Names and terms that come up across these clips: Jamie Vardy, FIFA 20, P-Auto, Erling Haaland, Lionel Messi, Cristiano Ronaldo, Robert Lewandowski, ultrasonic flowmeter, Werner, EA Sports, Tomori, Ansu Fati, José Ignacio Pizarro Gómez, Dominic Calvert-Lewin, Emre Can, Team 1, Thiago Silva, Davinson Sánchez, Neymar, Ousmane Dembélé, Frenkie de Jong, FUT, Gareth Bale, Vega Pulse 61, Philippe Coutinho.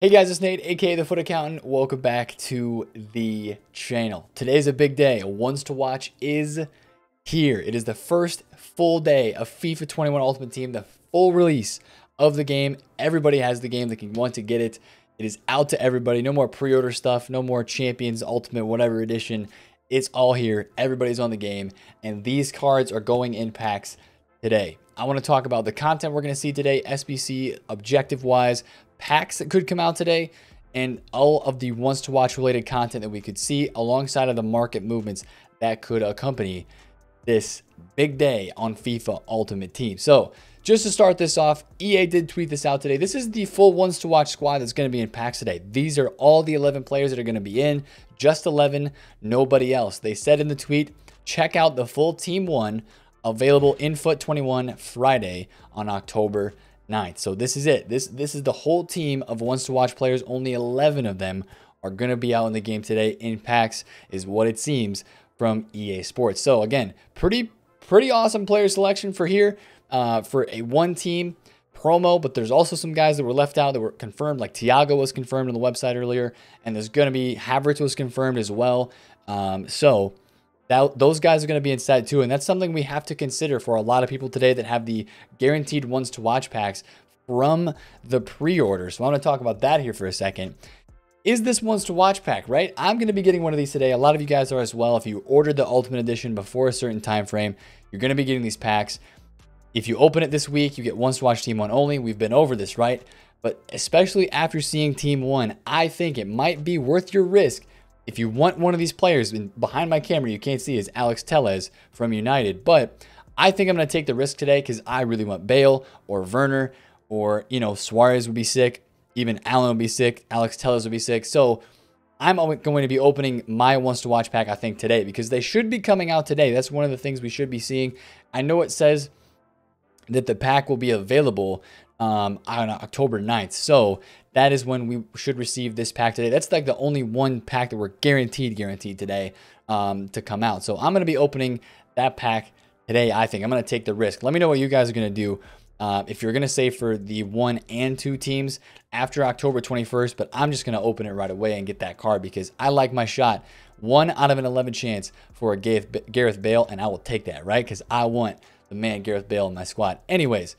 Hey guys, it's Nate, aka The Foot Accountant. Welcome back to the channel. Today's a big day. Ones to Watch is here. It is the first full day of FIFA 21 Ultimate Team, the full release of the game. Everybody has the game that can want to get it. It is out to everybody. No more pre-order stuff, no more Champions Ultimate, whatever edition. It's all here. Everybody's on the game, and these cards are going in packs today. I want to talk about the content we're going to see today, SBC objective-wise, packs that could come out today, and all of the Ones to Watch related content that we could see alongside of the market movements that could accompany this big day on FIFA Ultimate Team. So just to start this off, EA did tweet this out today. This is the full Ones to Watch squad that's going to be in packs today. These are all the 11 players that are going to be in, just 11, nobody else. They said in the tweet, check out the full Team 1 available in FUT 21 Friday on October 9th. So this is it. This is the whole team of Ones to Watch players. Only 11 of them are going to be out in the game today in packs, is what it seems from EA Sports. So again, pretty awesome player selection for here for a one team promo, but there's also some guys that were left out that were confirmed, like Thiago was confirmed on the website earlier, and there's going to be Havertz was confirmed as well. So those guys are going to be inside too, and that's something we have to consider for a lot of people today that have the guaranteed Ones to Watch packs from the pre-order. So I'm going to talk about that here for a second. Is this Ones to Watch pack, right? I'm going to be getting one of these today. A lot of you guys are as well. If you ordered the Ultimate Edition before a certain time frame, you're going to be getting these packs. If you open it this week, you get Ones to Watch Team 1 only. We've been over this, right? But especially after seeing Team 1, I think it might be worth your risk. If you want one of these players, and behind my camera, you can't see, is Alex Telles from United. But I think I'm going to take the risk today because I really want Bale or Werner or, you know, Suarez would be sick. Even Allen would be sick. Alex Telles would be sick. So I'm going to be opening my Ones to Watch pack, I think, today because they should be coming out today. That's one of the things we should be seeing. I know it says that the pack will be available on October 9th. So that is when we should receive this pack today. That's like the only one pack that we're guaranteed today to come out. So I'm going to be opening that pack today, I think. I'm going to take the risk. Let me know what you guys are going to do if you're going to save for the 1 and 2 teams after October 21st, but I'm just going to open it right away and get that card because I like my shot. 1 out of an 11 chance for a Gareth Bale, and I will take that, right? Because I want the man Gareth Bale in my squad. Anyways,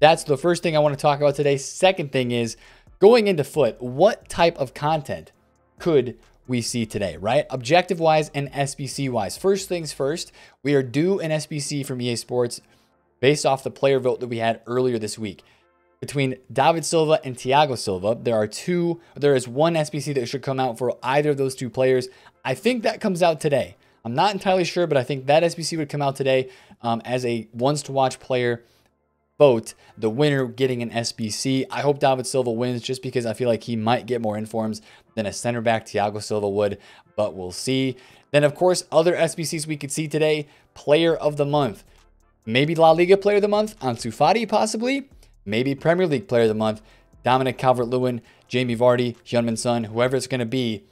that's the first thing I want to talk about today. Second thing is going into FUT, what type of content could we see today, right? Objective-wise and SBC-wise. First things first, we are due an SBC from EA Sports based off the player vote that we had earlier this week. Between David Silva and Thiago Silva, there is one SBC that should come out for either of those two players. I think that comes out today. I'm not entirely sure, but I think that SBC would come out today as a Ones to Watch player vote, the winner getting an SBC. I hope David Silva wins just because I feel like he might get more informs than a center back Thiago Silva would, but we'll see. Then, of course, other SBCs we could see today, player of the month. Maybe La Liga player of the month, Ansu Fati possibly. Maybe Premier League player of the month, Dominic Calvert-Lewin, Jamie Vardy, Heung-min Son, whoever it's going to be.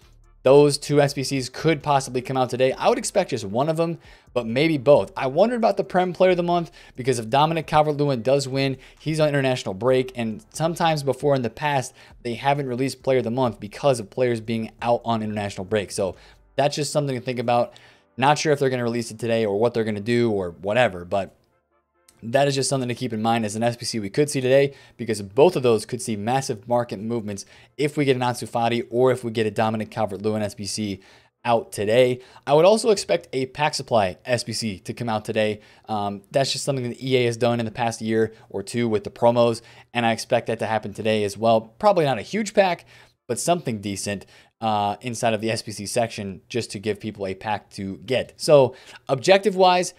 Those two SBCs could possibly come out today. I would expect just one of them, but maybe both. I wondered about the Prem Player of the Month because if Dominic Calvert-Lewin does win, he's on international break, and sometimes before in the past, they haven't released Player of the Month because of players being out on international break. So that's just something to think about. Not sure if they're going to release it today or what they're going to do or whatever, but that is just something to keep in mind as an SBC we could see today because both of those could see massive market movements if we get an Ansu Fati or if we get a Dominic Calvert-Lewin SBC out today. I would also expect a pack supply SBC to come out today. That's just something that EA has done in the past year or two with the promos, and I expect that to happen today as well. Probably not a huge pack, but something decent inside of the SBC section just to give people a pack to get. So objective-wise,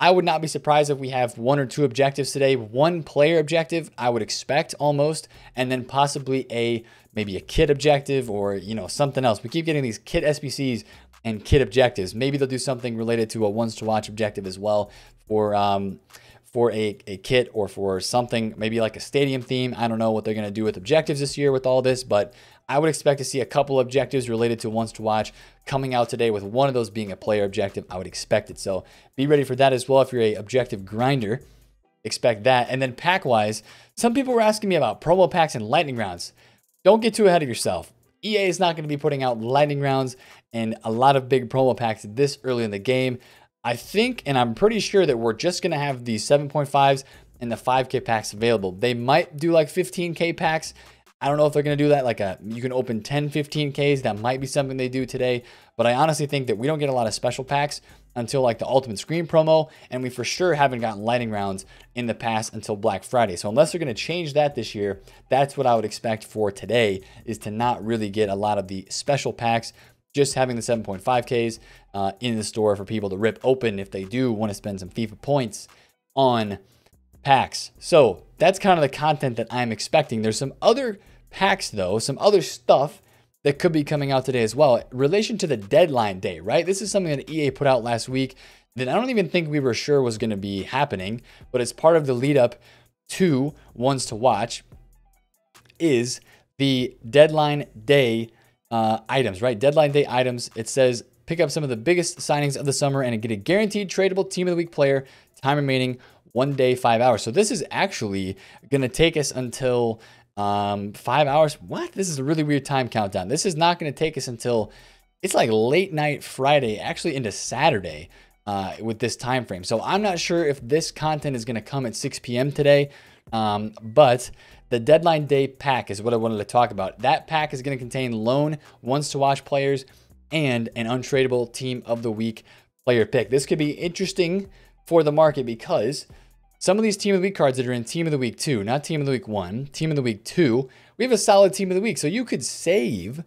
I would not be surprised if we have 1 or 2 objectives today. 1 player objective, I would expect almost, and then possibly maybe a kit objective or, you know, something else. We keep getting these kit SBCs and kit objectives. Maybe they'll do something related to a Ones to Watch objective as well for a kit or for something, maybe like a stadium theme. I don't know what they're going to do with objectives this year with all this, but I would expect to see a couple objectives related to Ones to Watch coming out today with one of those being a player objective. I would expect it. So be ready for that as well. If you're an objective grinder, expect that. And then pack-wise, some people were asking me about promo packs and lightning rounds. Don't get too ahead of yourself. EA is not going to be putting out lightning rounds and a lot of big promo packs this early in the game. I think, and I'm pretty sure, that we're just going to have the 7.5s and the 5K packs available. They might do like 15K packs. I don't know if they're going to do that. Like you can open 10, 15Ks. That might be something they do today. But I honestly think that we don't get a lot of special packs until like the Ultimate Screen promo. And we for sure haven't gotten lightning rounds in the past until Black Friday. So unless they're going to change that this year, that's what I would expect for today, is to not really get a lot of the special packs, just having the 7.5Ks in the store for people to rip open if they do want to spend some FIFA points on packs. So that's kind of the content that I'm expecting. There's some other packs though, some other stuff that could be coming out today as well in relation to the deadline day, right? This is something that EA put out last week that I don't even think we were sure was going to be happening, but it's part of the lead up to Ones to Watch is the deadline day items, right? Deadline day items. It says pick up some of the biggest signings of the summer and get a guaranteed tradable team of the week player, time remaining 1 day, 5 hours. So this is actually going to take us until 5 hours. What? This is a really weird time countdown. This is not going to take us until it's like late night Friday, actually into Saturday with this time frame. So I'm not sure if this content is going to come at 6 p.m. today, but the deadline day pack is what I wanted to talk about. That pack is going to contain loan, Ones to Watch players, and an untradeable team of the week player pick. This could be interesting for the market because some of these team of the week cards that are in team of the week 2, not team of the week 1, team of the week 2, we have a solid team of the week. So you could save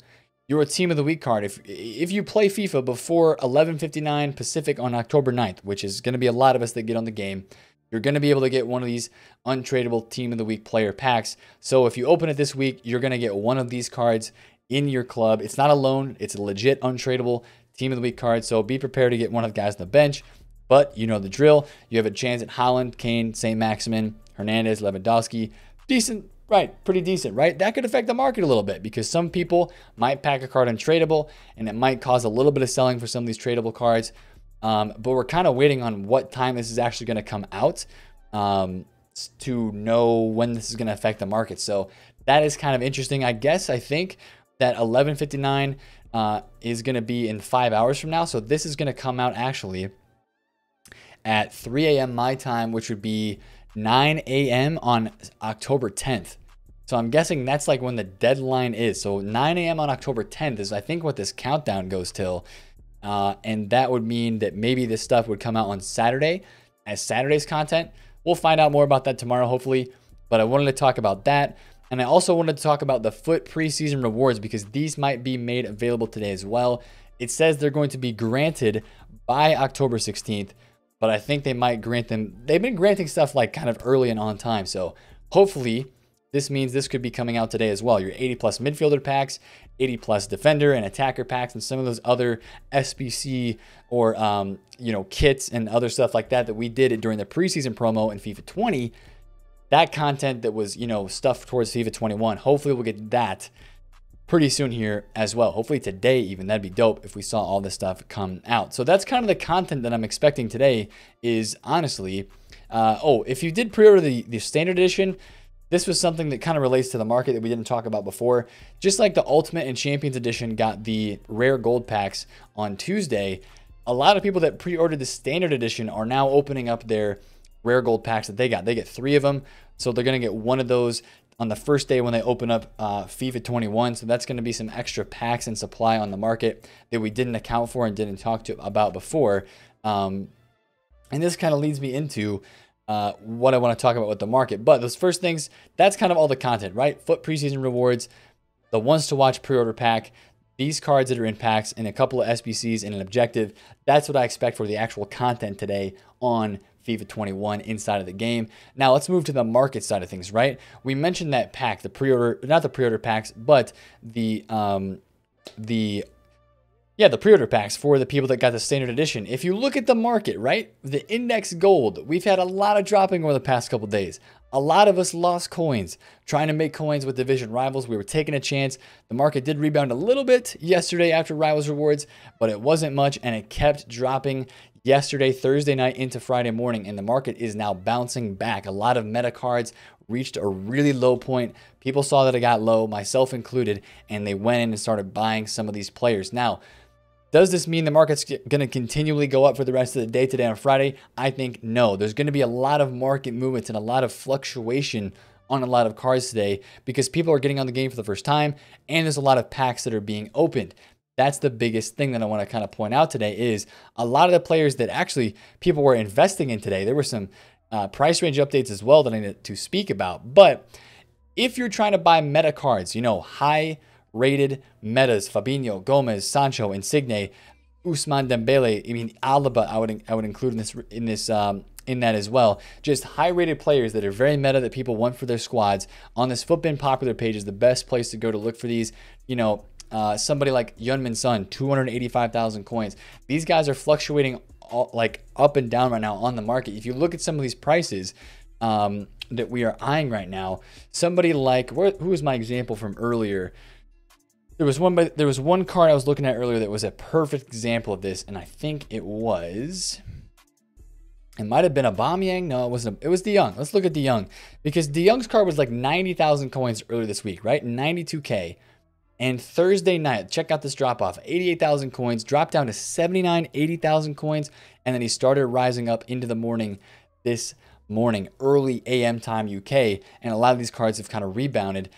your team of the week card if you play FIFA before 11:59 Pacific on October 9th, which is going to be a lot of us that get on the game. You're going to be able to get one of these untradeable team of the week player packs. So if you open it this week, you're going to get one of these cards in your club. It's not a loan. It's a legit untradeable team of the week card. So be prepared to get one of the guys on the bench. But you know the drill. You have a chance at Haaland, Kane, Saint-Maximin, Hernandez, Lewandowski. Decent, right? Pretty decent, right? That could affect the market a little bit because some people might pack a card untradeable and it might cause a little bit of selling for some of these tradable cards. But we're kind of waiting on what time this is actually going to come out to know when this is going to affect the market. So that is kind of interesting. I guess I think that 11:59 is going to be in 5 hours from now. So this is going to come out actually at 3 a.m. my time, which would be 9 a.m. on October 10th. So I'm guessing that's like when the deadline is. So 9 a.m. on October 10th is, I think, what this countdown goes till. And that would mean that maybe this stuff would come out on Saturday as Saturday's content. We'll find out more about that tomorrow, hopefully. But I wanted to talk about that. And I also wanted to talk about the FUT preseason rewards because these might be made available today as well. It says they're going to be granted by October 16th. But I think they might grant them. They've been granting stuff like kind of early and on time. So hopefully this means this could be coming out today as well. Your 80 plus midfielder packs, 80 plus defender and attacker packs, and some of those other SBC or, you know, kits and other stuff like that that we did during the preseason promo in FIFA 20. That content that was, you know, stuff towards FIFA 21. Hopefully we'll get that pretty soon here as well. Hopefully today even. That'd be dope if we saw all this stuff come out. So that's kind of the content that I'm expecting today is honestly, oh, if you did pre-order the standard edition, this was something that kind of relates to the market that we didn't talk about before. Just like the Ultimate and Champions Edition got the rare gold packs on Tuesday, a lot of people that pre-ordered the standard edition are now opening up their rare gold packs that they got. They get 3 of them. So they're going to get one of those on the first day when they open up FIFA 21. So that's going to be some extra packs and supply on the market that we didn't account for and didn't talk to about before. And this kind of leads me into what I want to talk about with the market. But those first things, that's kind of all the content, right? FUT preseason rewards, the Ones to Watch pre-order pack, these cards that are in packs, and a couple of SBCs and an objective. That's what I expect for the actual content today on FIFA 21 inside of the game. Now let's move to the market side of things, right? We mentioned that pack, the pre-order, not the pre-order packs, but the pre-order packs for the people that got the standard edition. If you look at the market, right? The index gold, we've had a lot of dropping over the past couple days. A lot of us lost coins trying to make coins with division rivals. We were taking a chance. The market did rebound a little bit yesterday after rivals rewards, but it wasn't much and it kept dropping yesterday, Thursday night into Friday morning, and the market is now bouncing back. A lot of meta cards, reached a really low point. People saw that it got low, myself included, and they went in and started buying some of these players. Now, does this mean the market's going to continually go up for the rest of the day today on Friday? I think no. There's going to be a lot of market movements and a lot of fluctuation on a lot of cards today because people are getting on the game for the first time, and there's a lot of packs that are being opened. That's the biggest thing that I want to kind of point out today is a lot of the players that actually people were investing in today. There were some price range updates as well that I need to speak about. But if you're trying to buy meta cards, you know, high rated metas, Fabinho, Gomez, Sancho, Insigne, Ousmane Dembélé, I mean, Alaba, I would include in that as well. Just high rated players that are very meta that people want for their squads. On this Footbin popular page is the best place to go to look for these, you know. Somebody like Heung-min Son, 285,000 coins. These guys are fluctuating all, like up and down right now on the market. If you look at some of these prices that we are eyeing right now, somebody like, who was my example from earlier? There was one card I was looking at earlier that was a perfect example of this, and I think it was... It might have been Aubameyang. No, it wasn't. It was De Jong. Let's look at De Jong, because De Jong's card was like 90,000 coins earlier this week, right? 92K. And Thursday night, check out this drop off, 88,000 coins, dropped down to 79, 80,000 coins. And then he started rising up into the morning this morning, early AM time UK. And a lot of these cards have kind of rebounded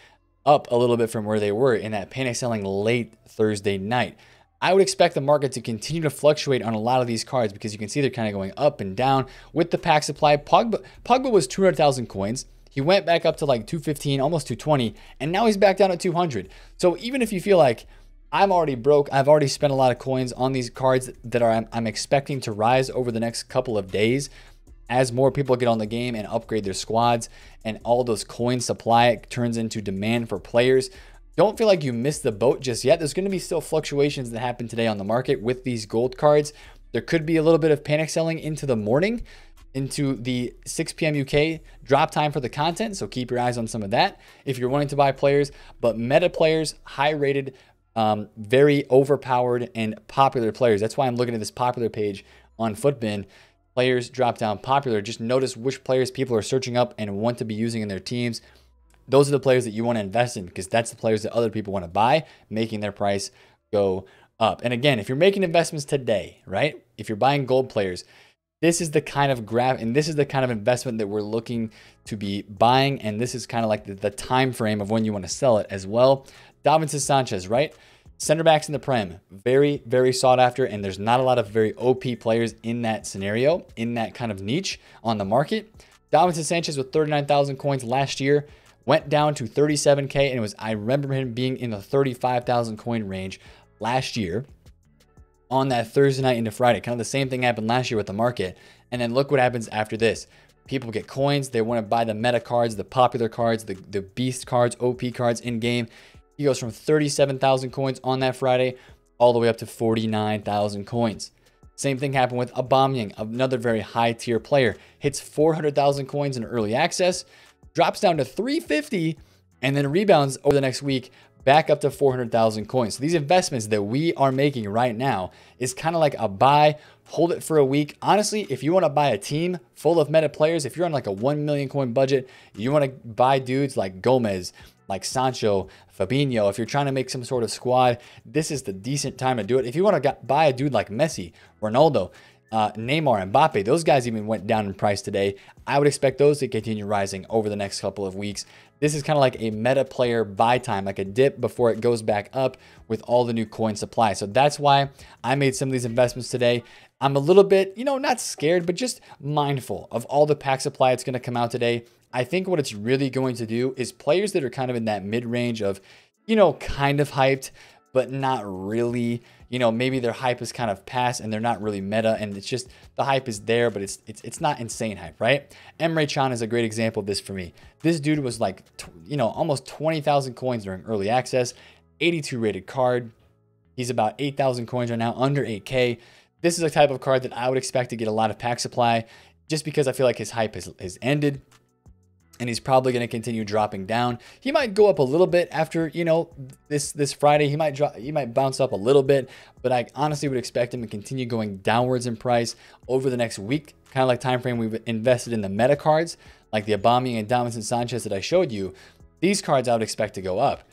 up a little bit from where they were in that panic selling late Thursday night. I would expect the market to continue to fluctuate on a lot of these cards because you can see they're kind of going up and down with the pack supply. Pogba was 200,000 coins. He went back up to like 215, almost 220, and now he's back down at 200. So even if you feel like I'm already broke, I've already spent a lot of coins on these cards that are I'm expecting to rise over the next couple of days as more people get on the game and upgrade their squads and all those coin supply turns into demand for players. Don't feel like you missed the boat just yet. There's going to be still fluctuations that happen today on the market with these gold cards. There could be a little bit of panic selling into the morning, into the 6 p.m. UK drop time for the content. So keep your eyes on some of that if you're wanting to buy players, but meta players, high rated, very overpowered and popular players. That's why I'm looking at this popular page on Footbin. Players drop down popular. Just notice which players people are searching up and want to be using in their teams. Those are the players that you want to invest in because that's the players that other people want to buy, making their price go up. And again, if you're making investments today, right? If you're buying gold players, this is the kind of graph and this is the kind of investment that we're looking to be buying. And this is kind of like the time frame of when you want to sell it as well. Davinson Sánchez, right? Center backs in the Prem, very, very sought after. And there's not a lot of very OP players in that scenario, in that kind of niche on the market. Davinson Sánchez with 39,000 coins last year, went down to 37K. And it was, I remember him being in the 35,000 coin range last year. On that Thursday night into Friday, kind of the same thing happened last year with the market. And then look what happens after this. People get coins. They want to buy the meta cards, the popular cards, the beast cards, OP cards in game. He goes from 37,000 coins on that Friday all the way up to 49,000 coins. Same thing happened with Aubameyang, another very high tier player, hits 400,000 coins in early access, drops down to 350, and then rebounds over the next week back up to 400,000 coins. So these investments that we are making right now is kind of like a buy, hold it for a week. Honestly, if you want to buy a team full of meta players, if you're on like a 1 million coin budget, you want to buy dudes like Gomez, like Sancho, Fabinho. If you're trying to make some sort of squad, this is the decent time to do it. If you want to buy a dude like Messi, Ronaldo, Neymar, Mbappe, those guys even went down in price today. I would expect those to continue rising over the next couple of weeks. This is kind of like a meta player buy time, like a dip before it goes back up with all the new coin supply. So that's why I made some of these investments today. I'm a little bit, you know, not scared, but just mindful of all the pack supply that's going to come out today. I think what it's really going to do is players that are kind of in that mid-range of, you know, kind of hyped, but not really, you know, maybe their hype is kind of past and they're not really meta, and it's just the hype is there, but it's not insane hype, right? Emre Can is a great example of this for me. This dude was like, you know, almost 20,000 coins during early access, 82 rated card. He's about 8,000 coins right now, under 8K. This is a type of card that I would expect to get a lot of pack supply just because I feel like his hype has ended. and he's probably going to continue dropping down. He might go up a little bit after, you know, this Friday. He might drop, he might bounce up a little bit, but I honestly would expect him to continue going downwards in price over the next week, kind of like time frame we've invested in the meta cards, like the Aubameyang and Davinson Sánchez that I showed you. These cards I would expect to go up,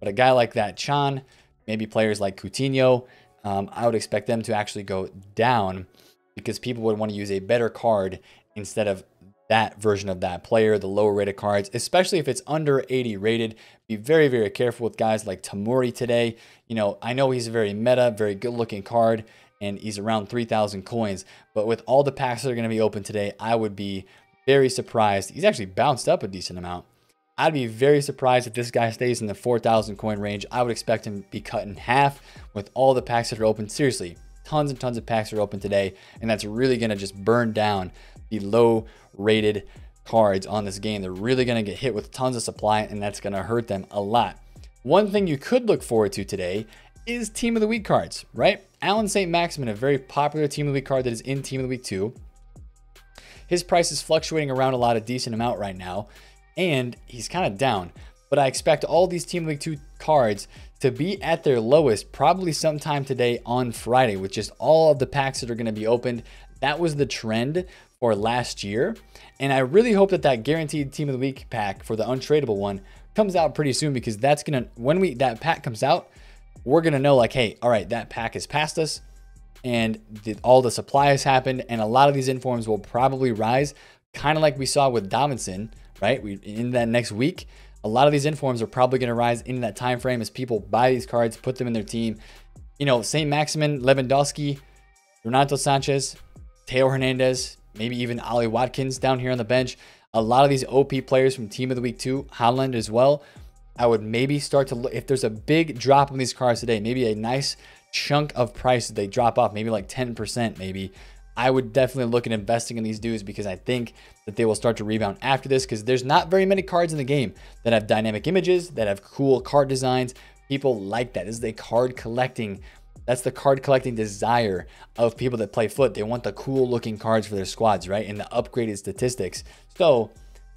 but a guy like that Chan, maybe players like Coutinho, I would expect them to actually go down because people would want to use a better card instead of that version of that player, the lower rated cards, especially if it's under 80 rated. Be very, very careful with guys like Tomori today. You know, I know he's a very meta, very good looking card, and he's around 3,000 coins. But with all the packs that are going to be open today, I would be very surprised. He's actually bounced up a decent amount. I'd be very surprised if this guy stays in the 4,000 coin range. I would expect him to be cut in half with all the packs that are open. Seriously, tons and tons of packs are open today, and that's really going to just burn down the low rated cards on this game. They're really going to get hit with tons of supply, and that's going to hurt them a lot. One thing you could look forward to today is Team of the Week cards, right? Allan Saint-Maximin, a very popular Team of the Week card that is in Team of the Week 2. His price is fluctuating around a lot, a decent amount right now, and he's kind of down, but I expect all these Team of the Week 2 cards to be at their lowest probably sometime today on Friday, with just all of the packs that are going to be opened. That was the trend for last year, and I really hope that that guaranteed Team of the Week pack for the untradeable one comes out pretty soon, because that's gonna, when we, that pack comes out, we're gonna know like, hey, all right, that pack has passed us, and all the supply has happened, and a lot of these informs will probably rise, kind of like we saw with Davinson, right? In that next week, a lot of these informs are probably going to rise in that time frame as people buy these cards, put them in their team. You know, Saint-Maximin, Lewandowski, Renato Sanchez, Teo Hernandez, maybe even Ollie Watkins down here on the bench. A lot of these OP players from Team of the Week 2, Haaland as well. I would maybe start to look, if there's a big drop on these cards today, maybe a nice chunk of price that they drop off, maybe like 10% maybe. I would definitely look at investing in these dudes, because I think that they will start to rebound after this, because there's not very many cards in the game that have dynamic images, that have cool card designs. People like that. This is a card collecting. That's the card collecting desire of people that play foot. They want the cool looking cards for their squads, right? And the upgraded statistics. So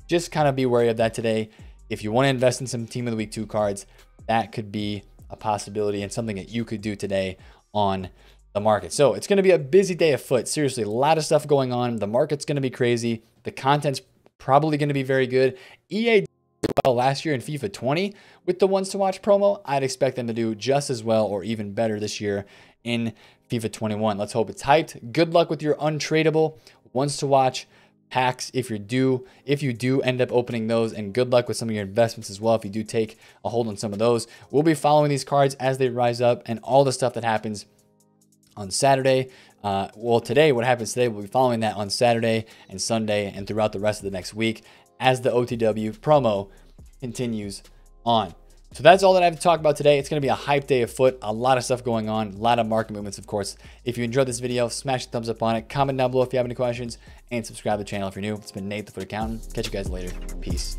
just kind of be wary of that today. If you want to invest in some Team of the Week 2 cards, that could be a possibility and something that you could do today on the market. So it's going to be a busy day of foot. Seriously, a lot of stuff going on. The market's going to be crazy. The content's probably going to be very good. EA did well last year in FIFA 20 with the Ones to Watch promo. I'd expect them to do just as well or even better this year in FIFA 21. Let's hope it's hyped. Good luck with your untradeable Ones to Watch packs if you do end up opening those, and good luck with some of your investments as well if you do take a hold on some of those. We'll be following these cards as they rise up and all the stuff that happens on Saturday. What happens today, we'll be following that on Saturday and Sunday and throughout the rest of the next week as the OTW promo continues on. So that's all that I have to talk about today. It's going to be a hype day of foot, a lot of stuff going on, a lot of market movements, of course. If you enjoyed this video, smash the thumbs up on it, comment down below if you have any questions, and subscribe to the channel if you're new. It's been Nate, the Foot Accountant. Catch you guys later. Peace.